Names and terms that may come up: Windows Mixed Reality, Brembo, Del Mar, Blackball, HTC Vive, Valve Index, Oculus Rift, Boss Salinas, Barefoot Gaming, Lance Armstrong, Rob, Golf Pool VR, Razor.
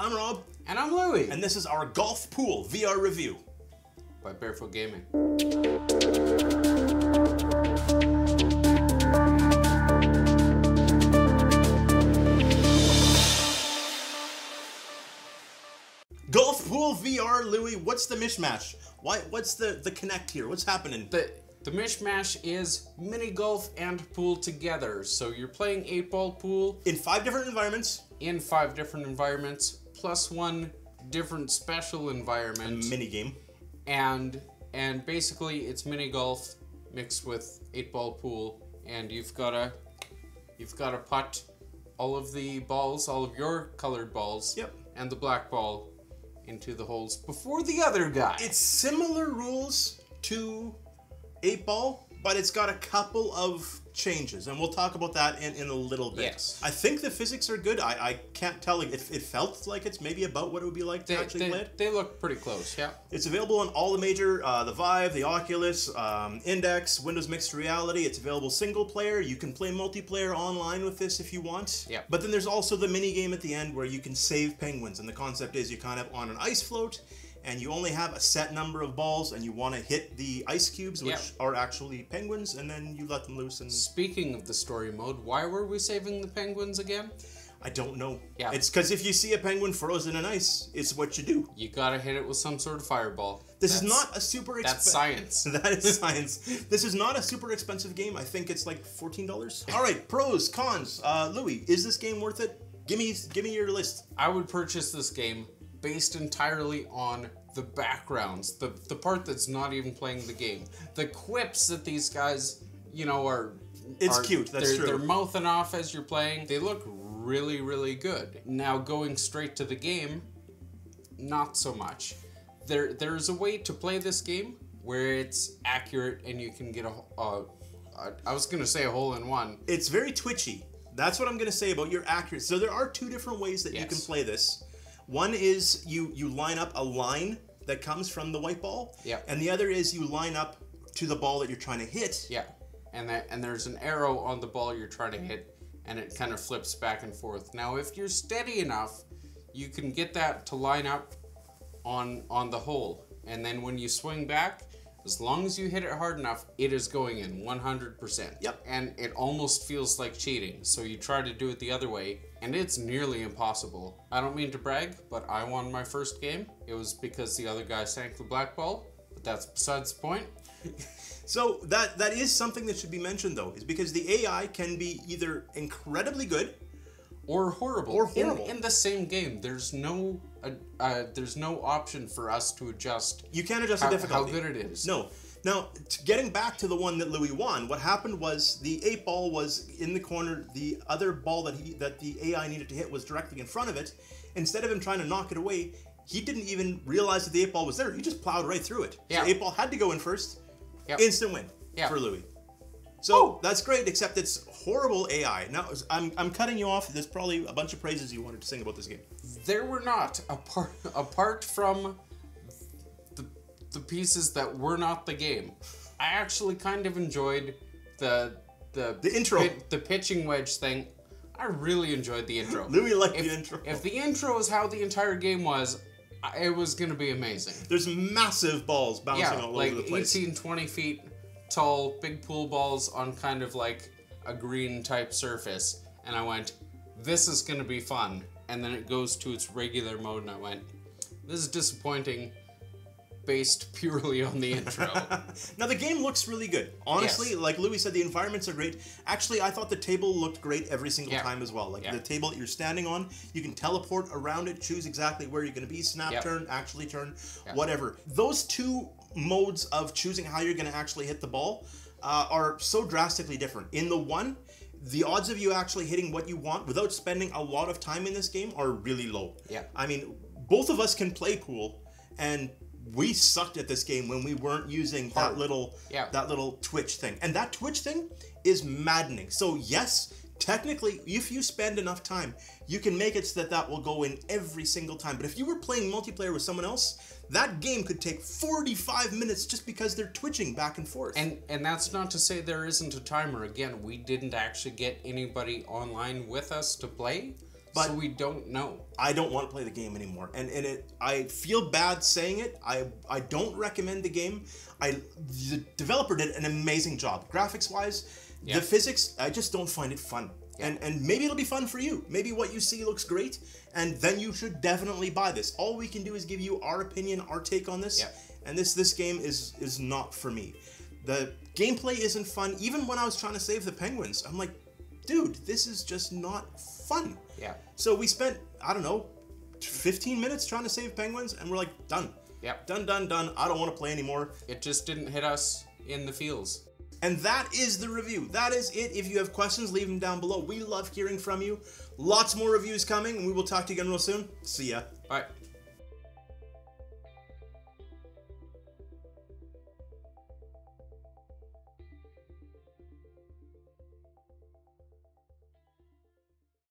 I'm Rob. And I'm Louie. And this is our Golf Pool VR review. By Barefoot Gaming. Golf Pool VR, Louie, what's the mishmash? What's the connect here? What's happening? The mishmash is mini golf and pool together. So you're playing 8-ball pool. In 5 different environments. In 5 different environments, plus 1 different special environment. A mini game. And basically it's mini golf mixed with 8-ball pool, and you've gotta putt all of the balls, all of your colored balls, yep, and the black ball into the holes before the other guy. It's similar rules to 8-ball, but it's got a couple of changes, and we'll talk about that in a little bit. Yes. I think the physics are good. I can't tell if it felt like it's maybe about what it would be like to actually play it. They look pretty close, yeah. It's available on all the major, the Vive, the Oculus, Index, Windows Mixed Reality. It's available single player. You can play multiplayer online with this if you want. Yeah. But then there's also the mini game at the end where you can save penguins, and the concept is you're kind of on an ice float, and you only have a set number of balls, and you want to hit the ice cubes, which, yep, are actually penguins, and then you let them loose. And speaking of the story mode, why were we saving the penguins again? I don't know. Yeah. It's because if you see a penguin frozen in ice, it's what you do. You gotta hit it with some sort of fireball. That's not a super expensive... That's science. That is science. This is not a super expensive game. I think it's like $14. All right, pros, cons. Louis, is this game worth it? Give me your list. I would purchase this game based entirely on the backgrounds, the part that's not even playing the game. The quips that these guys, you know, are cute, that's true. They're mouthing off as you're playing. They look really, really good. Now, going straight to the game, not so much. There's a way to play this game where it's accurate and you can get I was gonna say a hole-in-one. It's very twitchy. That's what I'm gonna say about your accuracy. So there are 2 different ways that, yes, you can play this. One is you line up a line that comes from the white ball, yeah, and the other is you line up to the ball that you're trying to hit. Yeah, and there's an arrow on the ball you're trying to hit, and it kind of flips back and forth. Now, if you're steady enough, you can get that to line up on the hole, and then when you swing back, as long as you hit it hard enough, it is going in 100%. Yep. And it almost feels like cheating, so you try to do it the other way, and it's nearly impossible. I don't mean to brag, but I won my first game. It was because the other guy sank the black ball, but that's besides the point. So that is something that should be mentioned, though, is because the AI can be either incredibly good or horrible. Or horrible. In the same game, there's no option for us to adjust. You can't adjust the difficulty. How good it is. No. Now, getting back to the one that Louis won, what happened was the 8-ball was in the corner. The other ball that the AI needed to hit was directly in front of it. Instead of him trying to knock it away, he didn't even realize that the 8-ball was there. He just plowed right through it. Yeah. So the 8-ball had to go in first. Yep. Instant win, yep, for Louis. So, oh, that's great, except it's horrible AI. Now, I'm cutting you off. There's probably a bunch of praises you wanted to sing about this game. There were not, apart from the pieces that were not the game. I actually kind of enjoyed the intro. The pitching wedge thing. I really enjoyed the intro. Louis liked the intro. If the intro is how the entire game was, it was going to be amazing. There's massive balls bouncing all over the place. 18, 20 feet. Tall, big pool balls on kind of like a green type surface, and I went, this is gonna be fun. And then it goes to its regular mode, and I went, this is disappointing based purely on the intro. Now, the game looks really good, honestly. Yes. Like Louis said, the environments are great. Actually, I thought the table looked great every single, yeah, time as well. Like, yeah, the table that you're standing on, you can teleport around it, choose exactly where you're gonna be, snap, yep, turn, actually turn, yep, whatever. Those 2 modes of choosing how you're going to actually hit the ball are so drastically different. In the one, the odds of you actually hitting what you want without spending a lot of time in this game are really low. Yeah. I mean, both of us can play pool, and we sucked at this game when we weren't using that little twitch thing. And that twitch thing is maddening. So yes, technically, if you spend enough time, you can make it so that will go in every single time. But if you were playing multiplayer with someone else, that game could take 45 minutes just because they're twitching back and forth. And that's not to say there isn't a timer. Again, we didn't actually get anybody online with us to play. But so we don't know. I don't want to play the game anymore. And it, I feel bad saying it. I don't recommend the game. The developer did an amazing job. Graphics-wise, the physics, I just don't find it fun. And maybe it'll be fun for you. Maybe what you see looks great, and then you should definitely buy this. All we can do is give you our opinion, our take on this, and this game is not for me. The gameplay isn't fun. Even when I was trying to save the penguins, I'm like, dude, this is just not fun. So we spent, I don't know, 15 minutes trying to save penguins, and we're like, done. Done. I don't want to play anymore. It just didn't hit us in the feels. And that is the review. That is it. If you have questions, leave them down below. We love hearing from you. Lots more reviews coming, and we will talk to you again real soon. See ya. Bye.